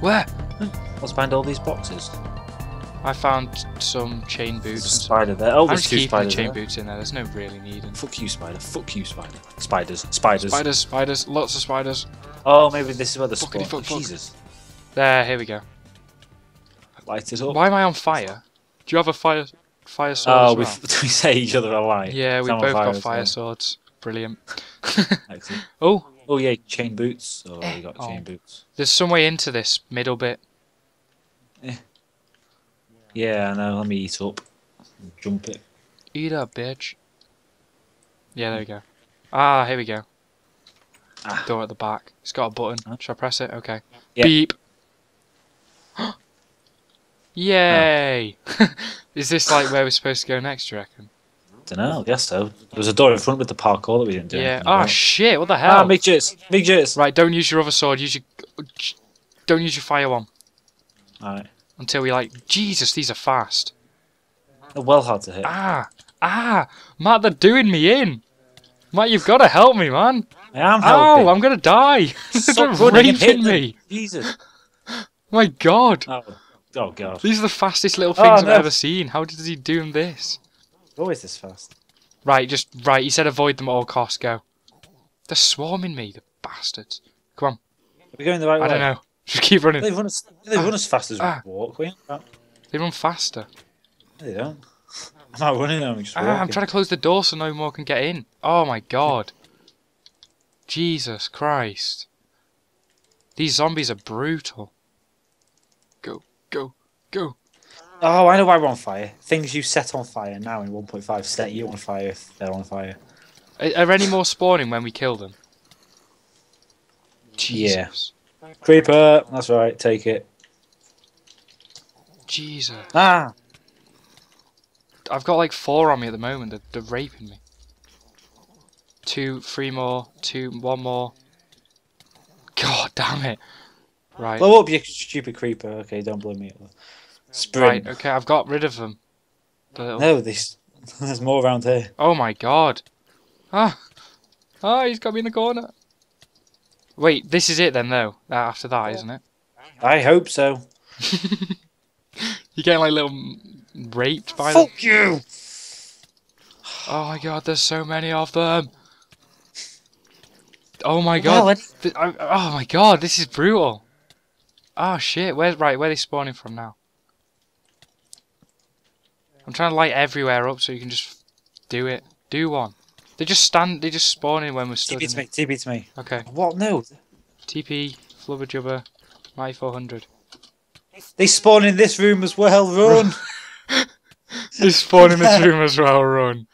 Where? What's behind all these boxes? I found some chain boots. There's a spider there. Oh, there's two spiders there. I'm just keeping the chain boots in there. There's no really need. Fuck you, spider. Fuck you, spider. Spiders. Spiders. Spiders. Spiders. Lots of spiders. Oh, maybe this is where the spawn. Jesus. There. Here we go. Light it up. Why am I on fire? Do you have a fire sword? Oh, well? we say each other a lie. Yeah, we both got fire swords. Brilliant. Excellent. Oh. Oh yeah, chain boots. Oh, you got chain boots. There's some way into this middle bit. Eh. Yeah, I know. Let me eat up. Jump it. Eat up, bitch. Yeah, there we go. Ah, here we go. Ah. Door at the back. It's got a button. Huh? Should I press it? Okay. Yep. Beep. Yay! Oh. Is this like where we're supposed to go next, do you reckon? Dunno, I guess so. There's a door in front with the parkour that we didn't do. Yeah. Oh shit, what the hell? Ah, big jits. Big jits. Right, don't use your other sword, don't use your fire one. Alright. Until we like, Jesus, these are fast. They're well hard to hit. Ah, Matt, they're doing me in. Matt, you've got to help me, man. I am helping. Oh, I'm gonna die. They're raping me. Jesus. My God. Oh God. These are the fastest little things I've ever seen. How does he do this? Always this fast. Right, he said avoid them at all costs. Go. They're swarming me, the bastards. Come on. Are we going the right way? I don't know. Just keep running. They run as fast as we walk. They run faster. No, they don't. I'm not running. I'm just walking. I'm trying to close the door so no more can get in. Oh my God. Jesus Christ. These zombies are brutal. Go, go, go. Oh, I know why we're on fire. Things you set on fire now in 1.5 set you on fire if they're on fire. Are any more spawning when we kill them? Jesus. Yeah. Creeper! That's right, take it. Jesus. Ah! I've got like 4 on me at the moment. They're raping me. 2, 3 more, 2, 1 more. God damn it. Right. Blow up, you stupid creeper. Okay, don't blow me up. Sprint. Right, okay, I've got rid of them. No, there's more around here. Oh my God. He's got me in the corner. Wait, this is it then, though. After that, isn't it? I hope so. You're getting like little raped by them. Fuck you! Oh my God, there's so many of them. Oh my God. No, oh my God, this is brutal. Oh shit, where are they spawning from now? I'm trying to light everywhere up so you can just do it. Do one. They just spawn in when we're stood. TP to me, TP to me. Okay. What? No. TP, flubberjubber, 9400. They spawn in this room as well, run! They spawn in this room as well, run.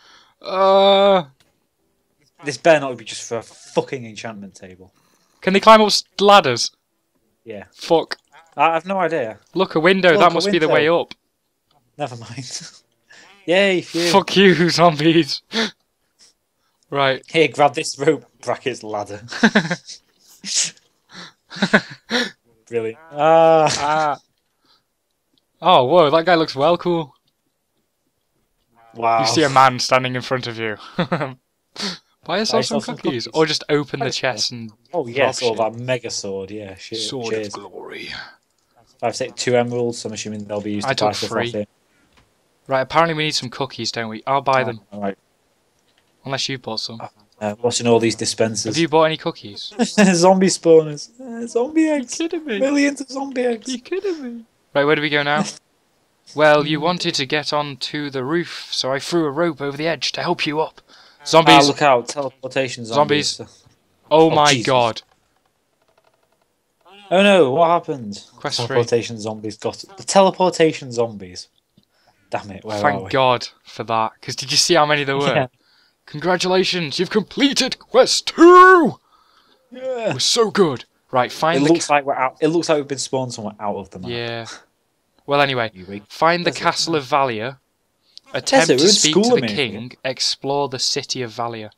This better not be just for a fucking enchantment table. Can they climb up ladders? Yeah. Fuck. I have no idea. Look, a window, that must be the way up. Never mind. Yay! Phew. Fuck you, zombies! Right. Here, grab this rope, brackets ladder. Brilliant. Oh, whoa, that guy looks well cool. Wow. You see a man standing in front of you. Buy yourself some cookies, or just open the chest and... Oh, yes, or that mega sword, yeah. Shit. Sword of glory. I've taken 2 emeralds, so I'm assuming they'll be used to buy stuff off here. Right, apparently we need some cookies, don't we? I'll buy them. All right. Unless you bought some. Watching all these dispensers. Have you bought any cookies? Zombie spawners. Zombie eggs. Are you kidding me? Millions of zombie eggs. Are you kidding me? Right, where do we go now? Well, you wanted to get onto the roof, so I threw a rope over the edge to help you up. Zombies. Look out. Teleportation zombies. Zombies. Oh my Jesus. God. Oh no, what happened? Quest teleportation zombies got it. The teleportation zombies. Damn it, where are we? Thank God for that, because did you see how many there were? Yeah. Congratulations, you've completed Quest 2! Yeah. We're so good. Right, find it looks like we've been spawned somewhere out of the map. Yeah. Well, anyway, find the castle of Valia, attempt to speak to the king, explore the city of Valia.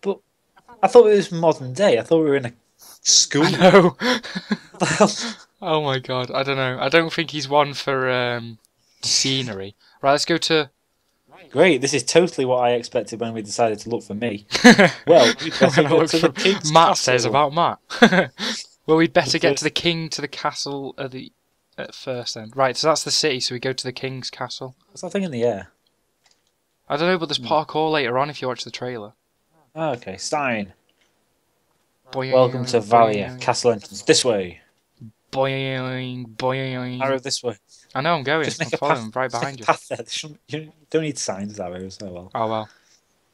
But I thought it was modern day, I thought we were in a school. No. Oh my God, I don't know. I don't think he's one for scenery. Right, let's go to. Great, this is totally what I expected when we decided to look for me. Well, we look for Matt castle. Says about Matt. Well, we'd better get to the king, to the castle at first then. Right, so that's the city, so we go to the king's castle. What's that thing in the air? I don't know, but there's parkour later on if you watch the trailer. Oh, okay, Stein. Boing, welcome to Valia. Castle entrance. This way. Boing, boing. Arrow this way. I know, I'm going. Just I'm following right behind you. Path there. You don't need signs that way, so well. Oh, well.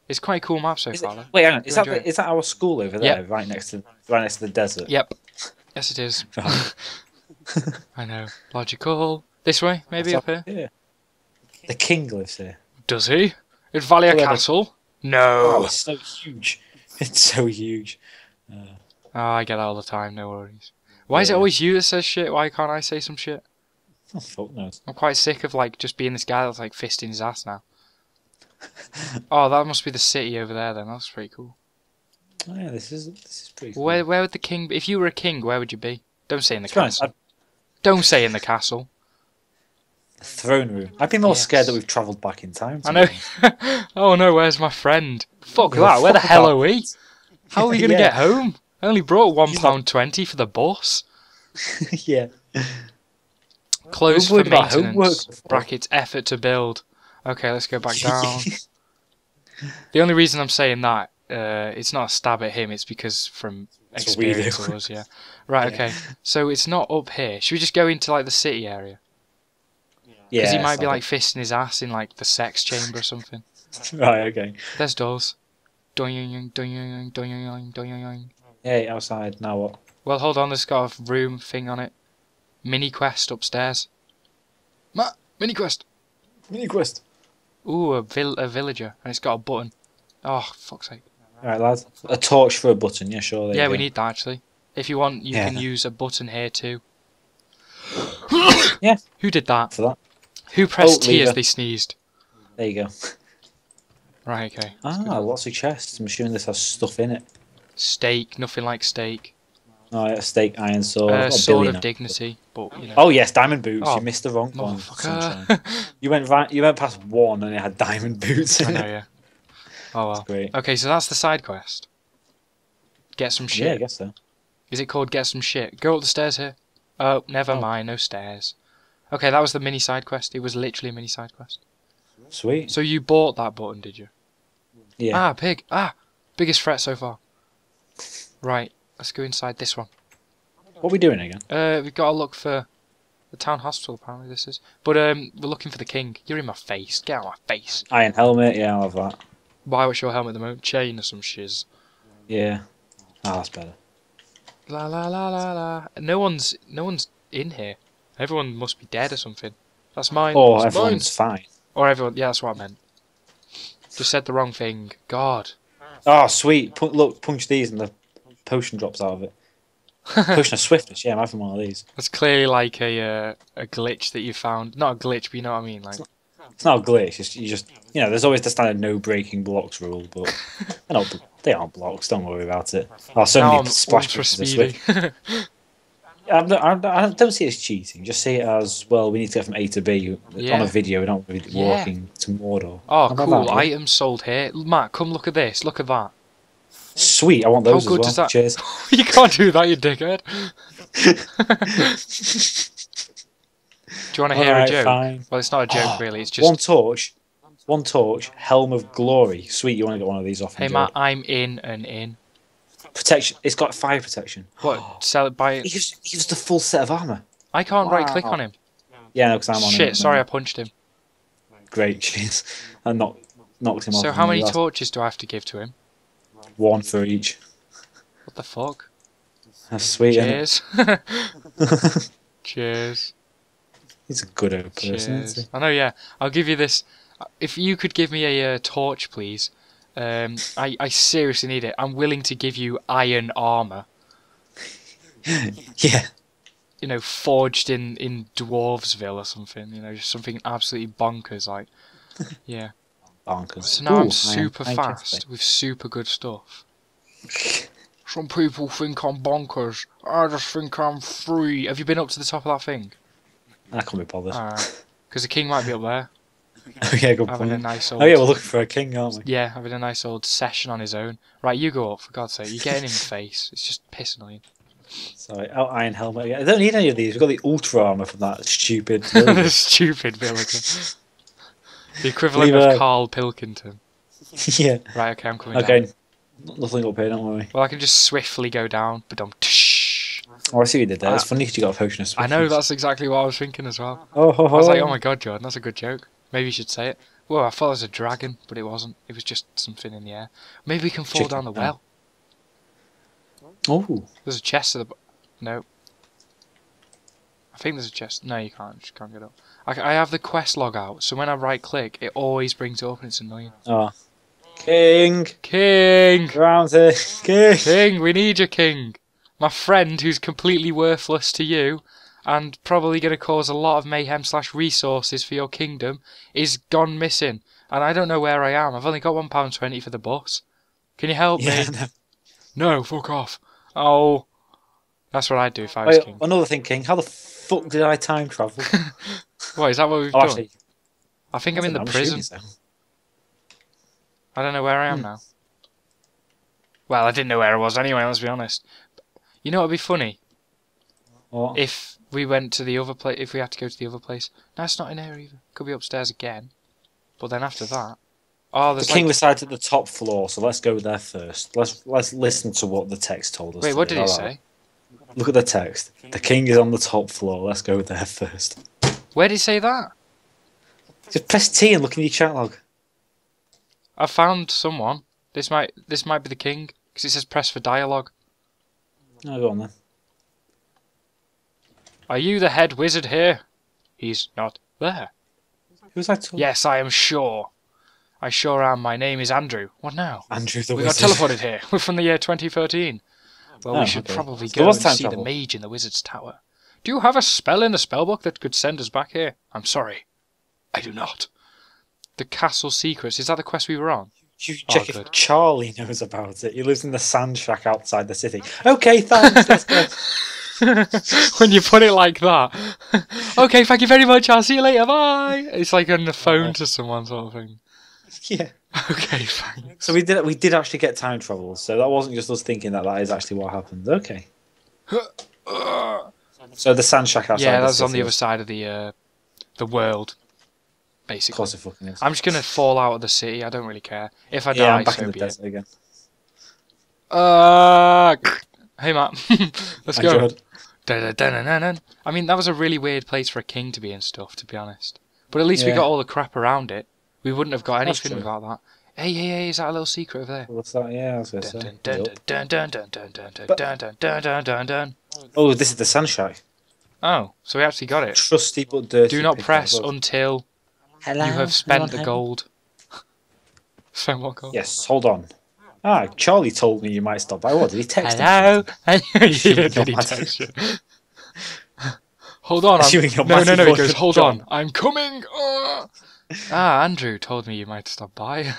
It's quite a cool map so far, though. Wait, hang on. Is that our school over there, yep. right next to the desert? Yep. Yes, it is. I know. Logical. This way, maybe up here? The king lives here. Does he? At Valia Castle? No. Oh, it's so huge. It's so huge. Oh, I get that all the time, no worries. Why is it always you that says shit? Why can't I say some shit? Oh, fuck knows. I'm quite sick of like just being this guy that's like fisting his ass now. Oh, that must be the city over there then. That's pretty cool. Oh, yeah, this is pretty cool. Where would the king be? If you were a king, where would you be? Don't say in the castle. Don't say in the castle. The throne room. I'd be more scared that we've travelled back in time. I know. Oh no, where's my friend? Fuck that. Where the hell are we? How are we going to get home? I only brought £1.20 for the bus. Yeah. Closed for maintenance. Brackets, effort to build. Okay, let's go back down. The only reason I'm saying that, it's not a stab at him, it's because from experience of us, yeah. Right, okay. So it's not up here. Should we just go into like the city area? Yeah. Because he might be like fisting his ass in like the sex chamber or something. Right, okay. There's doors. Hey, outside, now what? Well, hold on, there's got a room thing on it. Mini quest upstairs. Matt, mini quest! Mini quest! Ooh, a villager, and it's got a button. Oh, fuck's sake. Alright, lads. A torch for a button, yeah, sure. Yeah, we need that, actually. If you want, you can use a button here, too. Yeah. Who did that? For that. Who pressed T as they sneezed? There you go. Right, okay. Ah, lots of chests. I'm assuming this has stuff in it. Steak, nothing like steak. Oh, yeah, steak, iron sword. Sword of dignity. But, you know. Oh, yes, diamond boots. Oh, you missed the wrong one. You went past one and it had diamond boots. I know, yeah. Oh, well. That's great. Okay, so that's the side quest. Get some shit. Yeah, I guess so. Is it called Get Some Shit? Go up the stairs here. Oh, never mind, no stairs. Okay, that was the mini side quest. It was literally a mini side quest. Sweet. So you bought that button, did you? Yeah. Ah, pig. Ah, biggest threat so far. Right, let's go inside this one. What are we doing again? We've got to look for the town hospital, apparently this is. But we're looking for the king. You're in my face. Get out of my face. Iron helmet, yeah, I love that. Why, what's your helmet at the moment? Chain or some shiz. Yeah. Ah, that's better. La la la la la. No one's in here. Everyone must be dead or something. That's mine. Oh, everyone's fine. Or everyone, yeah, that's what I meant. Just said the wrong thing. God. Oh, sweet. Look, punch these and the potion drops out of it. Potion of swiftness, yeah, I'm having one of these. That's clearly like a glitch that you found. Not a glitch, but you know what I mean. Like, it's not a glitch, it's, you just, you know, there's always the standard no breaking blocks rule, but they aren't blocks, don't worry about it. Oh, so now many splash potions this week. I don't see it as cheating. Just see it as, well, we need to get from A to B on a video. We don't really walking to Mordor. Oh, cool. Items sold here. Matt, come look at this. Look at that. Sweet. I want those as well. Does that... Cheers. You can't do that, you dickhead. Do you want to hear a joke? Fine. Well, it's not a joke, really. It's just... One torch, Helm of Glory. Sweet, you want to get one of these off. Hey, Matt, I'm in and in. Protection. It's got fire protection. What? Sell it by. He gives the full set of armor. I can't right-click on him. Yeah, no, because I'm on him. Shit! Sorry, I punched him. Great, jeez, and knocked him off. So how many torches do I have to give to him? One for each. What the fuck? That's sweet. Cheers. Cheers. He's a good old person. Isn't he? I know. Yeah, I'll give you this. If you could give me a torch, please. I seriously need it. I'm willing to give you iron armor. Yeah. You know, forged in Dwarvesville or something. You know, just something absolutely bonkers. Like, yeah. Bonkers. So now I'm super fast with super good stuff. Some people think I'm bonkers. I just think I'm free. Have you been up to the top of that thing? I can't be bothered. Because the king might be up there. Oh yeah, good point. Oh yeah, we're looking for a king, aren't we? Yeah, having a nice old session on his own. Right, you go up, for God's sake. You're getting in the face. It's just pissing on you. Sorry, Iron Helmet. I don't need any of these. We've got the Ultra Armour from that stupid villager. The equivalent of Carl Pilkington. Yeah. Right, okay, I'm coming down. Okay, nothing up here, don't worry. Well, I can just swiftly go down. Oh, I see what you did there. It's funny because you got a potion of swiftness. I know, that's exactly what I was thinking as well. Oh, ho, ho. I was like, oh my god, Jordan, that's a good joke. Maybe you should say it. Whoa, I thought it was a dragon, but it wasn't. It was just something in the air. Maybe we can fall down the well. Oh. There's a chest at the... No. I think there's a chest. No, you can't. You just can't get up. I have the quest log out, so when I right-click, it always brings it up and it's annoying. Oh. King! King! Rounded. King! King, we need you, King! My friend, who's completely worthless to you, and probably going to cause a lot of mayhem / resources for your kingdom, is gone missing. And I don't know where I am. I've only got £1.20 for the bus. Can you help me? No, fuck off. Oh, that's what I'd do if I was king. Another thing, King. How the fuck did I time travel? What is that? What we've done? Actually, I think I'm in the prison. I don't know where I am now. Well, I didn't know where I was anyway. Let's be honest. You know what would be funny? What? If we went to the other place. If we had to go to the other place. No, it's not in here either. Could be upstairs again. But then after that. Oh, the king resides at the top floor, so let's go there first. Let's listen to what the text told us. Wait, what did he say? Look at the text. The king is on the top floor. Let's go there first. Where did he say that? Just press T and look in your chat log. I found someone. This might be the king because it says press for dialogue. No, go on then. Are you the head wizard here? He's not there. Who's that? Yes, I am sure. I sure am. My name is Andrew. What now? Andrew the Wizard. We got teleported here. We're from the year 2013. Well, we should probably go and see the mage in the wizard's tower. Do you have a spell in the spellbook that could send us back here? I'm sorry. I do not. The Castle Secrets. Is that the quest we were on? You check if Charlie knows about it. He lives in the sand shack outside the city. Okay, thanks. Let's go. When you put it like that. Okay, thank you very much. I'll see you later. Bye. It's like on the phone to someone sort of thing. Yeah. Okay, fine. So we did actually get time travel, so that wasn't just us thinking that is actually what happened. Okay. So the sand shack outside. Yeah, that's on the other side of the world, basically. Of course it fucking is. I'm just going to fall out of the city, I don't really care. If I die, I'm back in the desert again. Hey, Matt. Let's go. I mean, that was a really weird place for a king to be and stuff, to be honest. But at least we got all the crap around it. We wouldn't have got anything without that. Hey, is that a little secret over there? What's that? Yeah, I was going to say. Oh, this is the sand shack. Oh, so we actually got it. Trusty but dirty. Do not press until you have spent the gold. Spent what gold? Yes, hold on. Ah, Charlie told me you might stop by. What, did he text you? Hello? Did he text you? Hold on. No, he goes, hold on. I'm coming. Andrew told me you might stop by.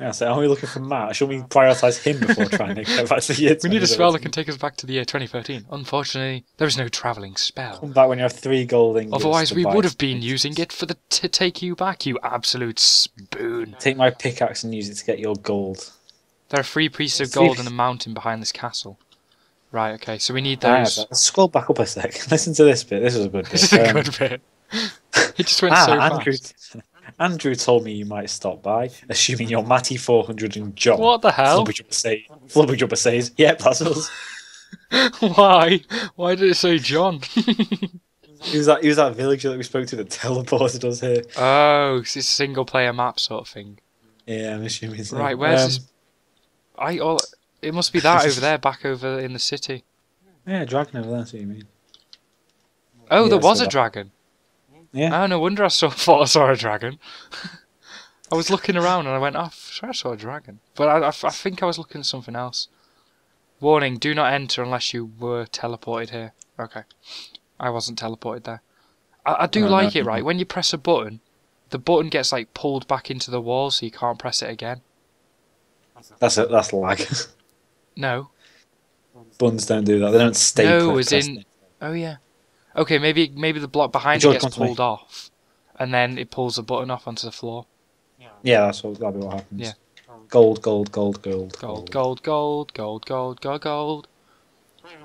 Yeah, so are we looking for Matt? Should we prioritise him before trying to get back to the year 2013? We need a spell that can take us back to the year 2013. Unfortunately, there is no travelling spell. Come back when you have 3 gold ingots. Otherwise, we would have been using it to take you back, you absolute spoon. Take my pickaxe and use it to get your gold. There are 3 pieces of gold in the mountain behind this castle. Right, okay, so we need those. Let's scroll back up a sec. Listen to this bit. This is a good bit. This is a good bit. It just went so fast. Andrew told me you might stop by, assuming you're Matty 400 and John. What the hell? Flubberjubber says, yep, that's us. Why? Why did it say John? He was that villager that we spoke to that teleported us here. Oh, it's a single-player map sort of thing. Yeah, I'm assuming so. Right, where's this? It must be that over there, back over in the city. Yeah, dragon over there, that's what you mean. Oh, yeah, there was a dragon. Yeah. Oh, no wonder thought I saw a dragon. I was looking around and I went, oh, I saw a dragon. But I think I was looking at something else. Warning, do not enter unless you were teleported here. Okay. I wasn't teleported there. I do like it, right? When you press a button, the button gets like pulled back into the wall so you can't press it again. That's lag. No. Buttons don't do that. They don't stay pressed. No, as in... Oh, yeah. Okay, maybe the block behind it gets pulled off, and then it pulls the button off onto the floor. Yeah, that'll be what happens. Yeah. Gold.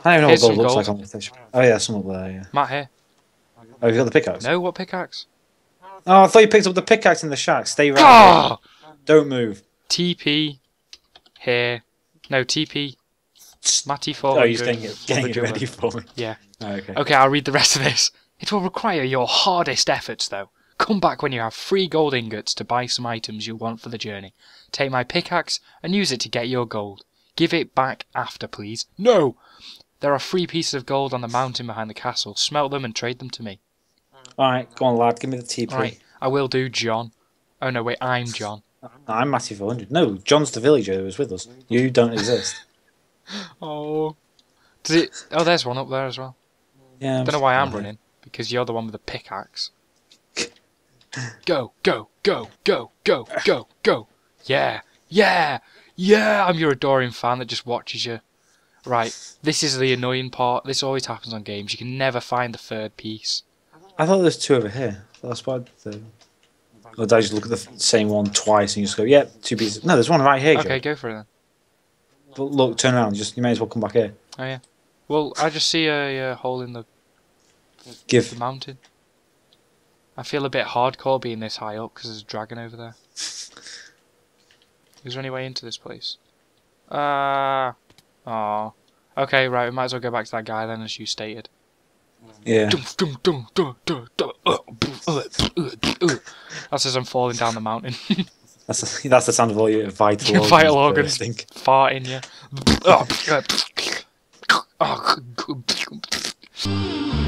I don't even know what gold looks like on the station. Oh yeah, some up there, yeah. Matt here. Oh, you got the pickaxe? No, what pickaxe? Oh, I thought you picked up the pickaxe in the shack. Stay right there. Don't move. TP here. No, TP. Matty 400. Oh, you're getting it ready for me. Yeah. Oh, okay. Okay, I'll read the rest of this. It will require your hardest efforts, though. Come back when you have 3 gold ingots to buy some items you want for the journey. Take my pickaxe and use it to get your gold. Give it back after, please. No! There are 3 pieces of gold on the mountain behind the castle. Smelt them and trade them to me. Alright, go on, lad. Give me the TP. Right, I will do, John. Oh, no, wait, I'm John. I'm Matty 400. No, John's the villager who was with us. You don't exist. Oh. Does it... Oh, there's one up there as well. Yeah. Don't know why I'm running, because you're the one with the pickaxe. Go, go, go, go, go, go, go. Yeah, yeah, yeah. I'm your adoring fan that just watches you. Right, this is the annoying part. This always happens on games. You can never find the third piece. I thought there's 2 over here. That's why. Or did I just look at the same one twice and you just go, yeah, 2 pieces. No, there's one right here. Okay, Joe. Go for it then. But look, turn around. Just you may as well come back here. Oh yeah. Well, I just see a hole in the the mountain. I feel a bit hardcore being this high up because there's a dragon over there. Is there any way into this place? Oh. Okay, right. We might as well go back to that guy then, as you stated. Yeah. That's as I'm falling down the mountain. That's the sound of all your vital organs. Vital organs farting, yeah.